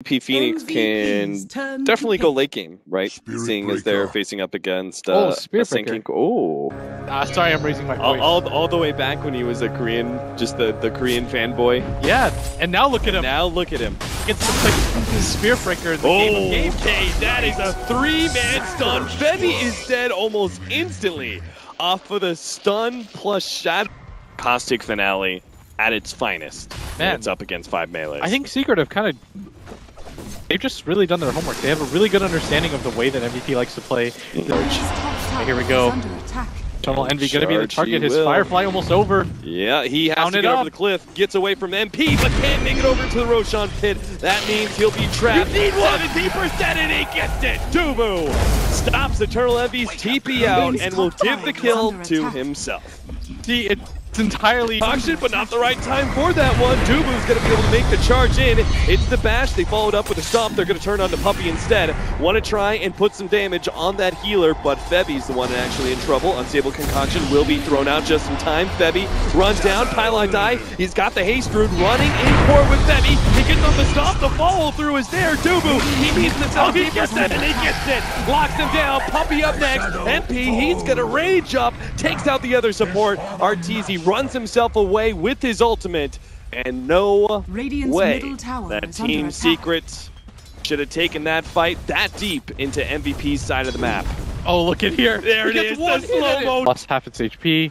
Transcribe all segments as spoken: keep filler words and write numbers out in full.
M V P Phoenix M V Ps can definitely go late game, right? Spirit Seeing breaker. as they're facing up against uh, oh, Spearbreaker. Sinking... Oh, uh, sorry, I'm raising my voice. All, all, all the way back when he was a Korean, just the, the Korean fanboy. Yeah, and now look at him. Now look at him. It's like Spearbreaker in the oh. game of game. That is a three-man stun. Febby is dead almost instantly off of the stun plus shadow. Caustic Finale at its finest. Man, it's up against five melees. I think Secret have kind of... They've just really done their homework. They have a really good understanding of the way that M V P likes to play. Right, here we go. Eternal Envy going to be the target. His will. Firefly almost over. Yeah, he has Down to get over the cliff. Gets away from M P, but can't make it over to the Roshan pit. That means he'll be trapped. You need one. seventy percent and he gets it. Dubu stops Eternal Envy's T P out and will give the kill to himself. See, it... entirely auction, but not the right time for that one. Dubu's going to be able to make the charge in. It's the Bash. They followed up with a stomp. They're going to turn on the Puppey instead. Want to try and put some damage on that healer, but Febby's the one actually in trouble. Unstable Concoction will be thrown out just in time. Febby runs down. PieLieDie die. He's got the haste rune running in for with Febby. He gets on the stomp. The follow through is there. Dubu, he needs the top. He gets it, and he gets it. Locks him down. Puppey up next. M P, he's going to rage up. Takes out the other support. Arteezy runs himself away with his ultimate, and no Radiance way that Team Secret should have taken that fight that deep into M V P's side of the map. Oh, look at here. There he it is, the slow-mo. Lost half its H P.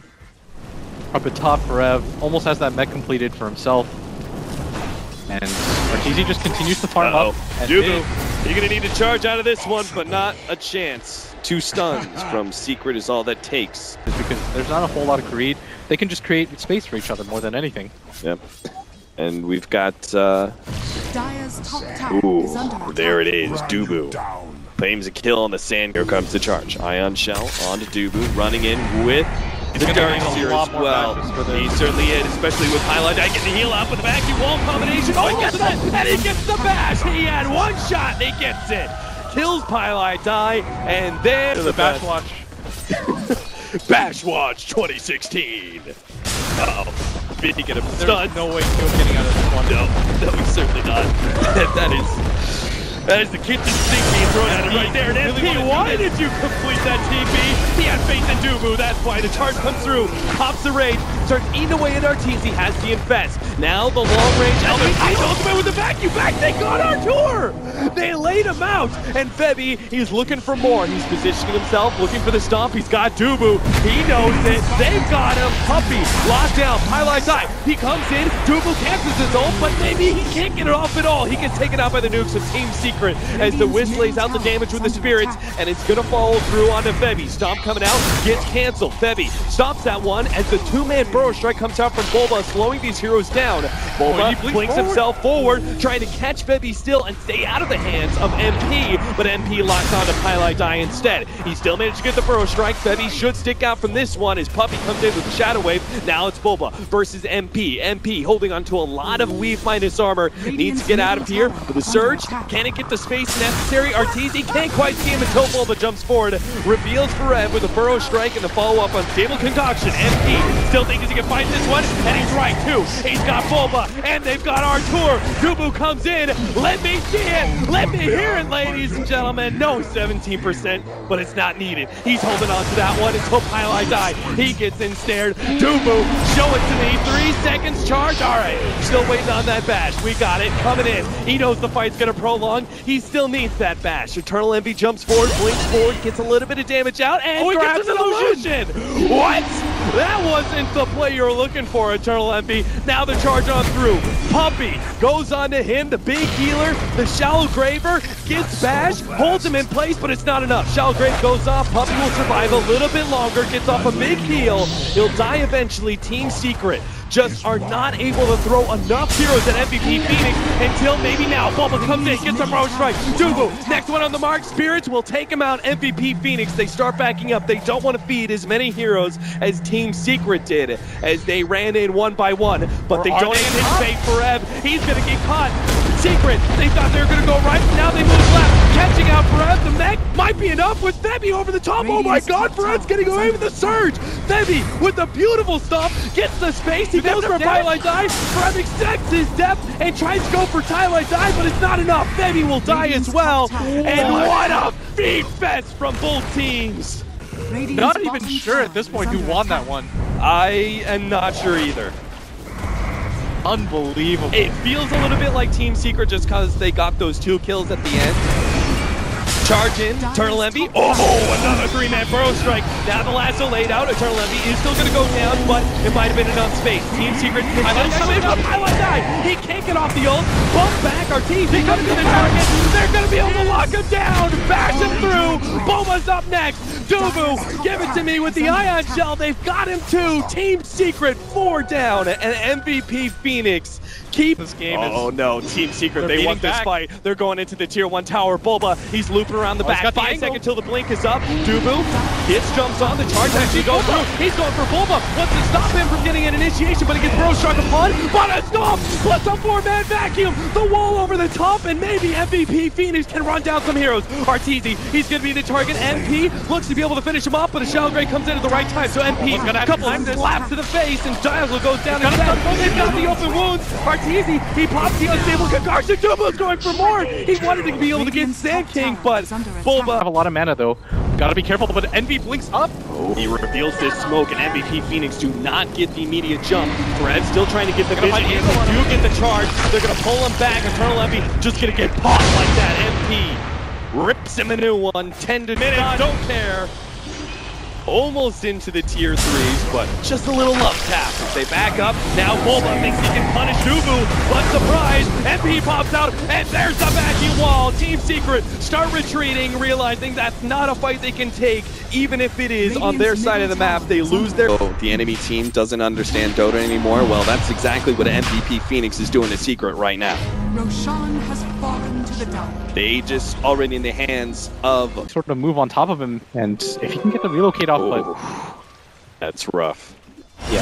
Up at top, Rev almost has that mech completed for himself. And Arteezy just continues to farm uh -oh. up. Dubu, you're going to need to charge out of this one, but not a chance. Two stuns from Secret is all that takes. Because there's not a whole lot of greed. They can just create space for each other more than anything. Yep. And we've got... Uh... Ooh, there it is, Dubu. Claims a kill on the sand. Here comes the charge. Ion Shell on to Dubu, running in with... He's the Dark Seer as well. He certainly is, especially with PieLieDie getting the heal up with the Vacuum Wall combination. Oh, he gets that, and he gets the Bash. He had one shot, and he gets it. Kills PieLieDie, and then to the Bash Watch. Bash Watch twenty sixteen. Uh-oh. Speaking of stuns. There's no way he was getting out of this one. No, no, he's certainly not. That is... That is the kitchen sink being thrown at him right there. And really M P, why did you complete that T P? He had faith in Dubu, that's why. The charge comes through, pops the rage, starts eating away at Arteezy, has the Infest. Now the long range Elder Ice ultimate with the back, you back, they got our tour! They laid him out, and Febby, he's looking for more. He's positioning himself, looking for the stomp, he's got Dubu, he knows it, they've got him. Puppey, locked down, PieLieDie, he comes in, Dubu cancels his ult, but maybe he can't get it off at all. He gets taken out by the nukes of Team Secret. As the Whist lays out the damage with the spirits, and it's gonna follow through onto Febby. Stomp coming out, gets canceled. Febby stops that one as the two-man Burrow Strike comes out from Bulba, slowing these heroes down. Bulba oh, blinks forward. himself forward, trying to catch Febby still and stay out of the hands of M P, but M P locks onto PieLieDie instead. He still managed to get the Burrow Strike. Febby should stick out from this one as Puppey comes in with the Shadow Wave. Now it's Bulba versus M P. M P holding onto a lot of Weave minus armor. Needs to get out of here with a surge. Can it get the space necessary? Arteezy can't quite see him until Bulba jumps forward, reveals for Rev with a Burrow Strike and the follow-up on Unstable Concoction. M P still thinks he can find this one, and he's right too. He's got Bulba, and they've got Artur. Dubu comes in. Let me see it. Let me hear it, ladies and gentlemen. No seventeen percent, but it's not needed. He's holding on to that one until PieLieDie. He gets in stared. Dubu, show it to me. Three seconds charge. All right, still waiting on that Bash. We got it coming in. He knows the fight's gonna prolong. He still needs that Bash. Eternal Envy jumps forward, blinks forward, gets a little bit of damage out, and oh, he grabs gets an illusion! illusion. What? That wasn't the play you were looking for, Eternal Envy. Now the charge on through. Puppey goes on to him, the big healer, the Shallow Graver, gets Bash, holds him in place, but it's not enough. Shallow Grave goes off, Puppey will survive a little bit longer, gets off a big heal. He'll die eventually. Team Secret just are not able to throw enough heroes at M V P Phoenix until maybe now. Bulba comes in, gets a Burrow Strike. Dubu, next one on the mark. Spirits will take him out. M V P Phoenix, they start backing up. They don't want to feed as many heroes as Team Secret did as they ran in one by one, but they don't anticipate for Rev. He's going to get caught. Secret. They thought they were going to go right, but now they move left. Catching out Perez, the mech might be enough with Febby over the top. Radiance, oh my god, Perez getting away with the surge. Febby with a beautiful stop, gets the space, he goes for a PieLieDie dive. Perez expects his depth and tries to go for PieLieDie dive, but it's not enough. Febby will die as well. And what a feed fest from both teams. Radiance, not even sure at this point who won attack. That one. I am not sure either. Unbelievable. It feels a little bit like Team Secret just because they got those two kills at the end. Charge in, Eternal Envy. Oh, another three-man Burrow Strike. Now the lasso laid out. Eternal Envy is still going to go down, but it might have been enough space. Team Secret, I like coming up. I like that. He can't get off the ult. Bump back Arteezy comes to the target. They're going to be able to lock him down. Bash him through. Bulba's up next. Dubu, give it to me with the Ion Shell. They've got him too. Team Secret, four down. And M V P Phoenix keep this game. Oh no, Team Secret, they want this fight. They're going into the tier one tower. Bulba, he's looping around the back. He's got five seconds till the blink is up. Dubu hits, jumps on. The charge actually goes through. He's going for Bulba. Wants to stop him from getting an initiation, but he gets Burrow Strike upon. But a stomp! Plus a four-man vacuum. The wall over the top, and maybe M V P Phoenix can run down some heroes. Arteezy, he's going to be the target. M P looks to be able to finish him off, but a Shallow Grave comes in at the right time, so M P's got a couple of slaps to the face, and Diazlo goes down and down. They've got the open wounds. Arteezy, he pops the Unstable Concoction. Dubu's going for more. He wanted to be able to get Sand King, but Bulba have a lot of mana, though. Gotta be careful, but Envy blinks up. Oh. He reveals this smoke, and M V P Phoenix do not get the immediate jump. Fred still trying to get the vision. They do get the charge. They're gonna pull him back. Eternal Envy just gonna get popped like that. M P rips him a new one, ten to minutes, don't care. Almost into the tier threes, but just a little love tap. As they back up, now Bulba thinks he can punish Dubu, but surprise, M P pops out, and there's the vacuum wall. Team Secret start retreating, realizing that's not a fight they can take, even if it is on their side of the map. They lose their... Oh, the enemy team doesn't understand Dota anymore. Well, that's exactly what M V P Phoenix is doing to Secret right now. Roshan has fallen to the down. The Aegis already in the hands of... Sort of move on top of him, and if he can get the relocate off, oh, but... That's rough. Yeah.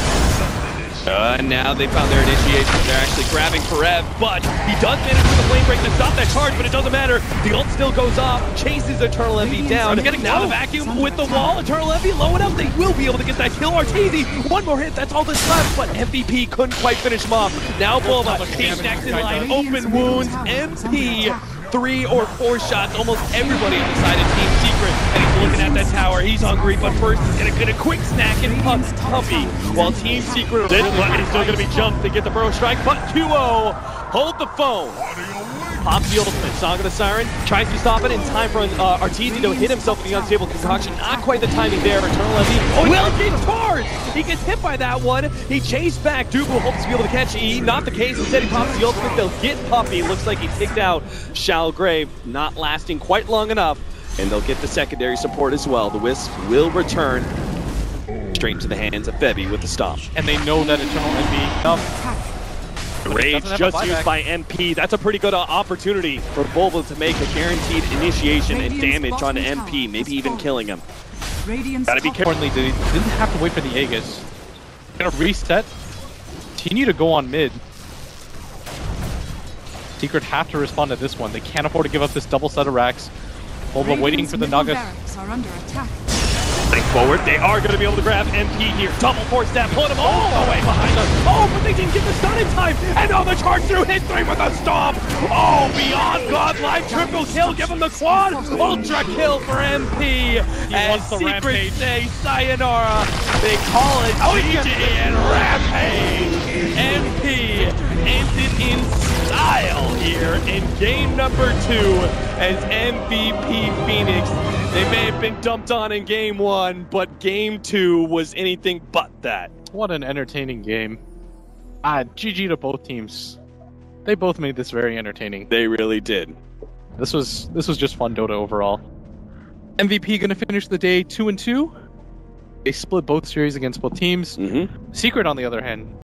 Uh, now they found their initiation. They're actually grabbing Ferev, but he does manage with the flame break to stop that charge, but it doesn't matter. The ult still goes off, chases Eternal Envy down. Getting now the vacuum with the wall. Eternal Envy low enough, they will be able to get that kill. Arteezy, one more hit, that's all that's left, but M V P couldn't quite finish him off. Now Bulba, he's next in line, open wounds, M P. Three or four shots, almost everybody on the side of Team Secret, and he's looking at that tower. He's hungry, but first he's gonna get a quick snack and pump Puppey, while Team Secret this one is still gonna be jumped. They get the Burrow Strike, but Q O, hold the phone. Pops the ultimate, Song of the Siren, tries to stop it in time for uh, Arteezy to hit himself in the Unstable Concoction. Not quite the timing there. Eternal Envy, oh, will get charged! He gets hit by that one. He chased back. Dubu hopes to be able to catch E. Not the case. Instead, he pops the ultimate. They'll get Puppey. Looks like he picked out Shallow Grave. Not lasting quite long enough. And they'll get the secondary support as well. The Wisp will return straight to the hands of Febby with the stomp. And they know that Eternal Envy enough. Rage just used by M P. That's a pretty good uh, opportunity for Bulba to make a guaranteed initiation and damage onto M P, maybe even killing him. Gotta be careful. They didn't have to wait for the Aegis. Gonna reset. Continue to go on mid. Secret have to respond to this one. They can't afford to give up this double set of racks. Bulba waiting for the Naga. Are under attack. Forward, they are going to be able to grab M P here. Double force that, pulling him all the way behind us. Oh, but they didn't get the stun in time. And on the charge through, hit three with a stomp. Oh, beyond godlike, triple kill, give him the quad. Ultra kill for M P. And Secret say sayonara. They call it G G and Rampage. M P ends it in style here in game number two as M V P Phoenix. They may have been dumped on in game one, but game two was anything but that. What an entertaining game. Ah, G G to both teams. They both made this very entertaining. They really did. This was this was just fun Dota overall. M V P gonna finish the day two and two. They split both series against both teams. Mm-hmm. Secret, on the other hand.